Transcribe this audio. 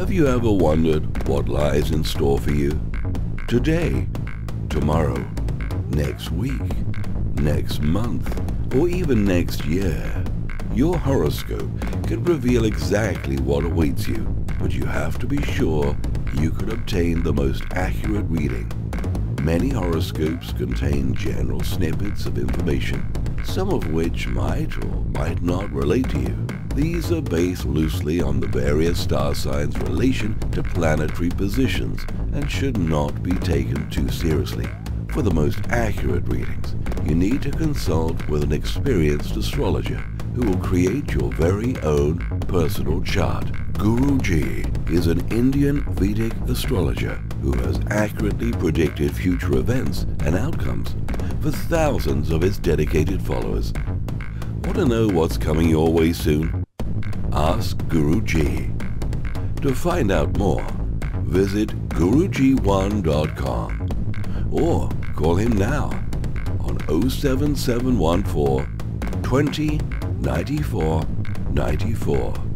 Have you ever wondered what lies in store for you? Today, tomorrow, next week, next month, or even next year. Your horoscope can reveal exactly what awaits you, but you have to be sure you can obtain the most accurate reading. Many horoscopes contain general snippets of information, some of which might or might not relate to you. These are based loosely on the various star signs' relation to planetary positions and should not be taken too seriously. For the most accurate readings, you need to consult with an experienced astrologer who will create your very own personal chart. Guruji is an Indian Vedic astrologer who has accurately predicted future events and outcomes for thousands of his dedicated followers. Want to know what's coming your way soon? Ask Guruji. To find out more, visit guruji1.com or call him now on 07714 20 94 94.